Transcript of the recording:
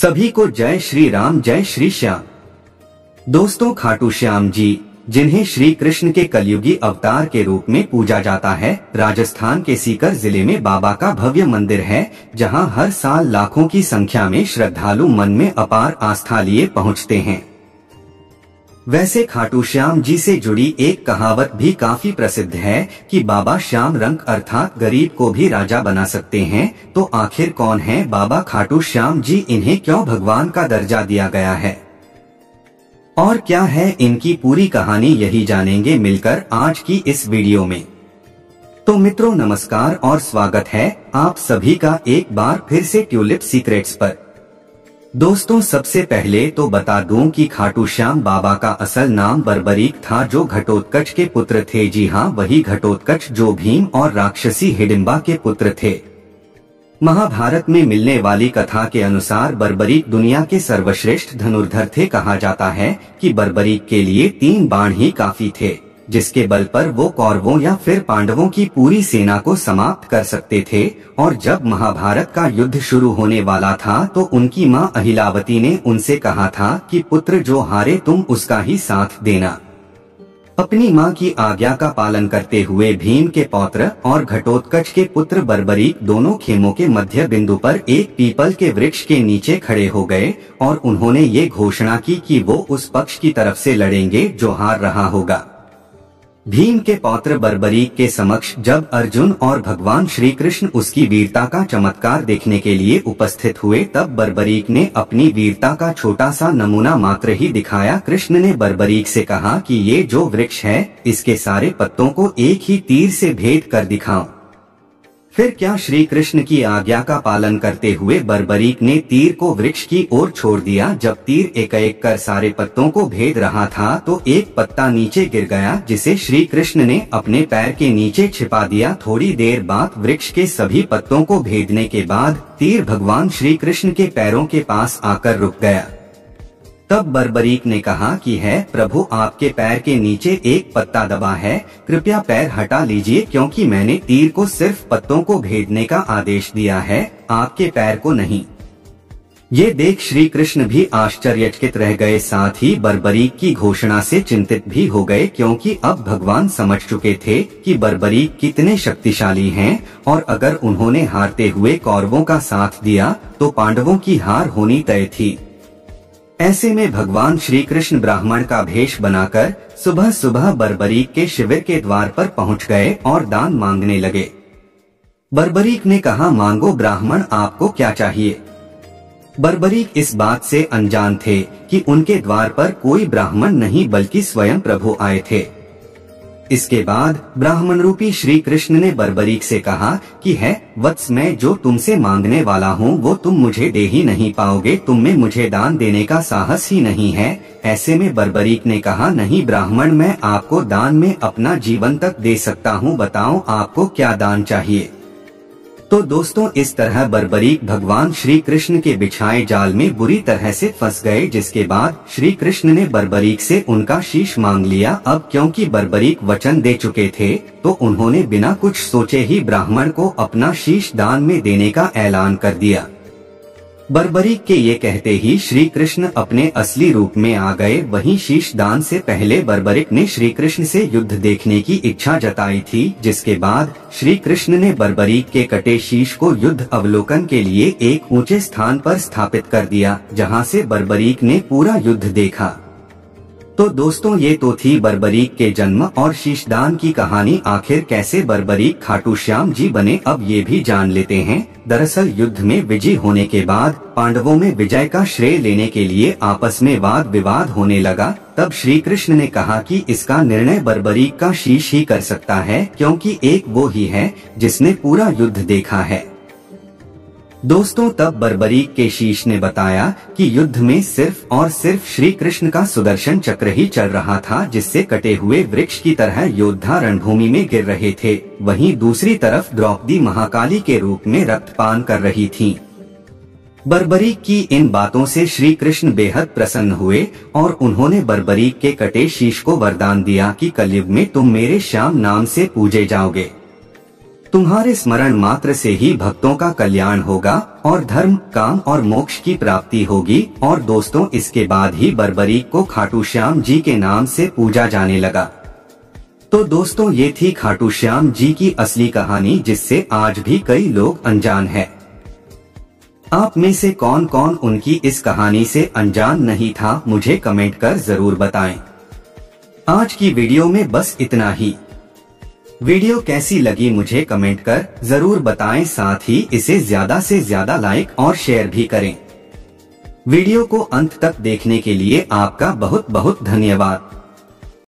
सभी को जय श्री राम, जय श्री श्याम। दोस्तों, खाटू श्याम जी, जिन्हें श्री कृष्ण के कलयुगी अवतार के रूप में पूजा जाता है, राजस्थान के सीकर जिले में बाबा का भव्य मंदिर है, जहां हर साल लाखों की संख्या में श्रद्धालु मन में अपार आस्था लिए पहुंचते हैं। वैसे खाटू श्याम जी से जुड़ी एक कहावत भी काफी प्रसिद्ध है कि बाबा श्याम रंग अर्थात गरीब को भी राजा बना सकते हैं। तो आखिर कौन है बाबा खाटू श्याम जी, इन्हें क्यों भगवान का दर्जा दिया गया है और क्या है इनकी पूरी कहानी, यही जानेंगे मिलकर आज की इस वीडियो में। तो मित्रों नमस्कार और स्वागत है आप सभी का एक बार फिर से ट्यूलिप सीक्रेट्स पर। दोस्तों सबसे पहले तो बता दूं कि खाटू श्याम बाबा का असल नाम बर्बरीक था, जो घटोत्कच के पुत्र थे। जी हां, वही घटोत्कच जो भीम और राक्षसी हिडिम्बा के पुत्र थे। महाभारत में मिलने वाली कथा के अनुसार बर्बरीक दुनिया के सर्वश्रेष्ठ धनुर्धर थे। कहा जाता है कि बर्बरीक के लिए 3 बाण ही काफी थे, जिसके बल पर वो कौरवों या फिर पांडवों की पूरी सेना को समाप्त कर सकते थे। और जब महाभारत का युद्ध शुरू होने वाला था तो उनकी मां अहिलावती ने उनसे कहा था कि पुत्र जो हारे तुम उसका ही साथ देना। अपनी मां की आज्ञा का पालन करते हुए भीम के पौत्र और घटोत्कच के पुत्र बर्बरीक दोनों खेमों के मध्य बिंदु पर एक पीपल के वृक्ष के नीचे खड़े हो गए और उन्होंने ये घोषणा की कि वो उस पक्ष की तरफ से लड़ेंगे जो हार रहा होगा। भीम के पौत्र बर्बरीक के समक्ष जब अर्जुन और भगवान श्री कृष्ण उसकी वीरता का चमत्कार देखने के लिए उपस्थित हुए, तब बर्बरीक ने अपनी वीरता का छोटा सा नमूना मात्र ही दिखाया। कृष्ण ने बर्बरीक से कहा कि ये जो वृक्ष है इसके सारे पत्तों को एक ही तीर से भेद कर दिखाओ। फिर क्या श्री कृष्ण की आज्ञा का पालन करते हुए बर्बरीक ने तीर को वृक्ष की ओर छोड़ दिया। जब तीर एक एक कर सारे पत्तों को भेद रहा था तो एक पत्ता नीचे गिर गया, जिसे श्री कृष्ण ने अपने पैर के नीचे छिपा दिया। थोड़ी देर बाद वृक्ष के सभी पत्तों को भेदने के बाद तीर भगवान श्री कृष्ण के पैरों के पास आकर रुक गया। तब बर्बरीक ने कहा कि है प्रभु, आपके पैर के नीचे एक पत्ता दबा है, कृपया पैर हटा लीजिए, क्योंकि मैंने तीर को सिर्फ पत्तों को भेदने का आदेश दिया है, आपके पैर को नहीं। ये देख श्री कृष्ण भी आश्चर्यचकित रह गए, साथ ही बर्बरीक की घोषणा से चिंतित भी हो गए, क्योंकि अब भगवान समझ चुके थे कि बर्बरीक कितने शक्तिशाली हैं और अगर उन्होंने हारते हुए कौरवों का साथ दिया तो पांडवों की हार होनी तय थी। ऐसे में भगवान श्री कृष्ण ब्राह्मण का भेष बनाकर सुबह सुबह बर्बरीक के शिविर के द्वार पर पहुंच गए और दान मांगने लगे। बर्बरीक ने कहा, मांगो ब्राह्मण, आपको क्या चाहिए। बर्बरीक इस बात से अनजान थे कि उनके द्वार पर कोई ब्राह्मण नहीं बल्कि स्वयं प्रभु आए थे। इसके बाद ब्राह्मण रूपी श्री कृष्ण ने बर्बरीक से कहा कि है वत्स, मैं जो तुमसे मांगने वाला हूँ वो तुम मुझे दे ही नहीं पाओगे, तुम में मुझे दान देने का साहस ही नहीं है। ऐसे में बर्बरीक ने कहा, नहीं ब्राह्मण, मैं आपको दान में अपना जीवन तक दे सकता हूँ, बताओ आपको क्या दान चाहिए। तो दोस्तों इस तरह बर्बरीक भगवान श्री कृष्ण के बिछाए जाल में बुरी तरह से फंस गए, जिसके बाद श्री कृष्ण ने बर्बरीक से उनका शीश मांग लिया। अब क्योंकि बर्बरीक वचन दे चुके थे तो उन्होंने बिना कुछ सोचे ही ब्राह्मण को अपना शीश दान में देने का ऐलान कर दिया। बर्बरीक के ये कहते ही श्री कृष्ण अपने असली रूप में आ गए। वहीं शीश दान से पहले बर्बरीक ने श्री कृष्ण से युद्ध देखने की इच्छा जताई थी, जिसके बाद श्री कृष्ण ने बर्बरीक के कटे शीश को युद्ध अवलोकन के लिए एक ऊंचे स्थान पर स्थापित कर दिया, जहां से बर्बरीक ने पूरा युद्ध देखा। तो दोस्तों ये तो थी बर्बरीक के जन्म और शीशदान की कहानी। आखिर कैसे बर्बरीक खाटू श्याम जी बने, अब ये भी जान लेते हैं। दरअसल युद्ध में विजयी होने के बाद पांडवों में विजय का श्रेय लेने के लिए आपस में वाद विवाद होने लगा। तब श्री कृष्ण ने कहा कि इसका निर्णय बर्बरीक का शीश ही कर सकता है, क्योंकि एक वो ही है जिसने पूरा युद्ध देखा है। दोस्तों तब बर्बरीक के शीश ने बताया कि युद्ध में सिर्फ और सिर्फ श्री कृष्ण का सुदर्शन चक्र ही चल रहा था, जिससे कटे हुए वृक्ष की तरह योद्धा रणभूमि में गिर रहे थे। वहीं दूसरी तरफ द्रौपदी महाकाली के रूप में रक्तपान कर रही थीं। बर्बरीक की इन बातों से श्री कृष्ण बेहद प्रसन्न हुए और उन्होंने बर्बरीक के कटे शीश को वरदान दिया कि कलयुग में तुम मेरे श्याम नाम से पूजे जाओगे। तुम्हारे स्मरण मात्र से ही भक्तों का कल्याण होगा और धर्म, काम और मोक्ष की प्राप्ति होगी। और दोस्तों, इसके बाद ही बर्बरीक को खाटू श्याम जी के नाम से पूजा जाने लगा। तो दोस्तों, ये थी खाटू श्याम जी की असली कहानी, जिससे आज भी कई लोग अनजान हैं। आप में से कौन कौन उनकी इस कहानी से अनजान नहीं था, मुझे कमेंट कर जरूर बताएं। आज की वीडियो में बस इतना ही। वीडियो कैसी लगी मुझे कमेंट कर जरूर बताएं, साथ ही इसे ज्यादा से ज्यादा लाइक और शेयर भी करें। वीडियो को अंत तक देखने के लिए आपका बहुत बहुत धन्यवाद।